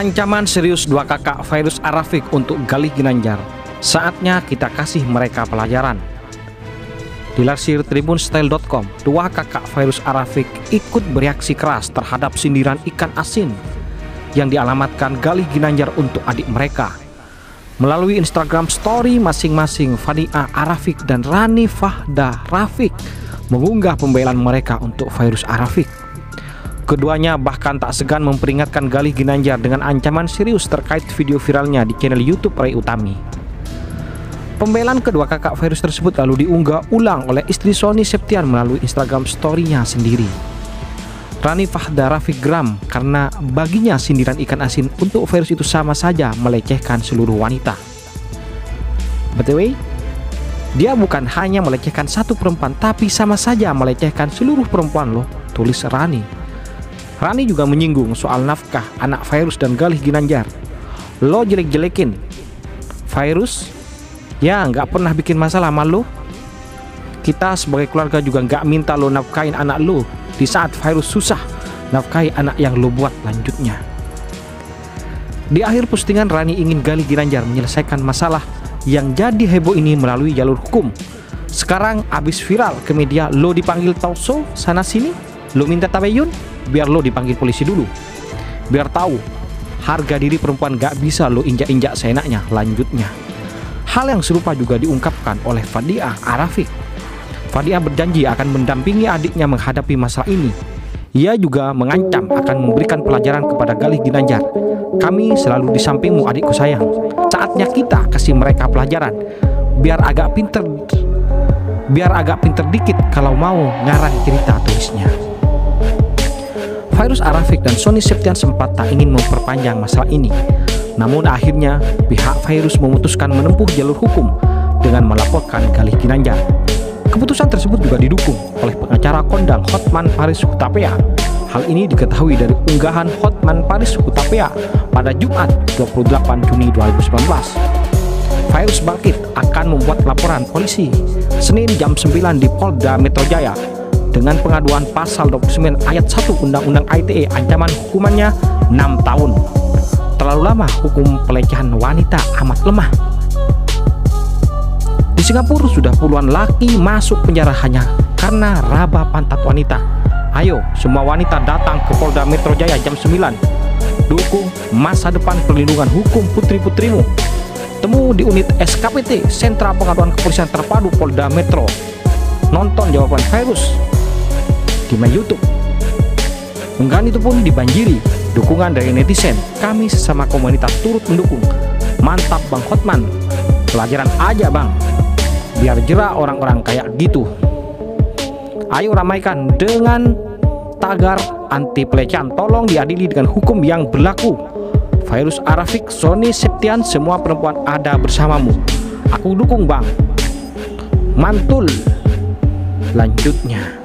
Ancaman serius dua kakak Fairuz A Rafiq untuk Galih Ginanjar. Saatnya kita kasih mereka pelajaran. Dilansir tribunstyle.com, dua kakak Fairuz A Rafiq ikut bereaksi keras terhadap sindiran Ikan Asin yang dialamatkan Galih Ginanjar untuk adik mereka. Melalui Instagram story masing-masing, Fania A. Rafiq dan Rani Fadha Rafiq mengunggah pembelaan mereka untuk Fairuz A Rafiq. Keduanya bahkan tak segan memperingatkan Galih Ginanjar dengan ancaman serius terkait video viralnya di channel YouTube Rey Utami. Pembelaan kedua kakak Fairuz tersebut lalu diunggah ulang oleh istri Sonny Septian melalui Instagram story-nya sendiri. Rani Fadha Rafiq geram karena baginya sindiran Ikan Asin untuk Fairuz itu sama saja melecehkan seluruh wanita. By the way, dia bukan hanya melecehkan satu perempuan, tapi sama saja melecehkan seluruh perempuan loh, tulis Rani. Rani juga menyinggung soal nafkah anak Fairuz dan Galih Ginanjar. Lo jelek-jelekin Fairuz, ya nggak pernah bikin masalah sama lo. Kita sebagai keluarga juga nggak minta lo nafkahin anak lo di saat Fairuz susah, nafkahi anak yang lo buat, lanjutnya. Di akhir postingan, Rani ingin Galih Ginanjar menyelesaikan masalah yang jadi heboh ini melalui jalur hukum. Sekarang abis viral ke media, lo dipanggil Tauso sana sini, lo minta tabayun, biar lo dipanggil polisi dulu, biar tahu harga diri perempuan gak bisa lo injak-injak seenaknya, lanjutnya. Hal yang serupa juga diungkapkan oleh Fania A. Rafiq. Fania berjanji akan mendampingi adiknya menghadapi masalah ini. Ia juga mengancam akan memberikan pelajaran kepada Galih Ginanjar. Kami selalu di sampingmu, adikku sayang. Saatnya kita kasih mereka pelajaran. Biar agak pinter dikit kalau mau ngarang cerita, tulisnya. Fairuz A Rafiq dan Sonny Septian sempat tak ingin memperpanjang masalah ini. Namun akhirnya pihak Fairuz memutuskan menempuh jalur hukum dengan melaporkan Galih Ginanjar. Keputusan tersebut juga didukung oleh pengacara kondang Hotman Paris Hutapea. Hal ini diketahui dari unggahan Hotman Paris Hutapea pada Jumat 28 Juni 2019. Fairuz bangkit akan membuat laporan polisi Senin jam 9 di Polda Metro Jaya dengan pengaduan pasal 29 ayat 1 Undang-Undang ITE, ancaman hukumannya 6 tahun. Terlalu lama, hukum pelecehan wanita amat lemah. Di Singapura sudah puluhan laki masuk penjara hanya karena raba pantat wanita. Ayo semua wanita datang ke Polda Metro Jaya jam 9. Dukung masa depan perlindungan hukum putri-putrimu. Temu di unit SKPT, Sentra Pengaduan Kepolisian Terpadu Polda Metro. Nonton jawaban Fairuz di YouTube. Unggahan itu pun dibanjiri dukungan dari netizen. Kami sesama komunitas turut mendukung. Mantap Bang Hotman. Pelajaran aja Bang. Biar jera orang-orang kayak gitu. Ayo ramaikan dengan tagar anti pelecehan, tolong diadili dengan hukum yang berlaku. Fairuz A Rafiq, Sonny Septian, semua perempuan ada bersamamu. Aku dukung Bang. Mantul, lanjutnya.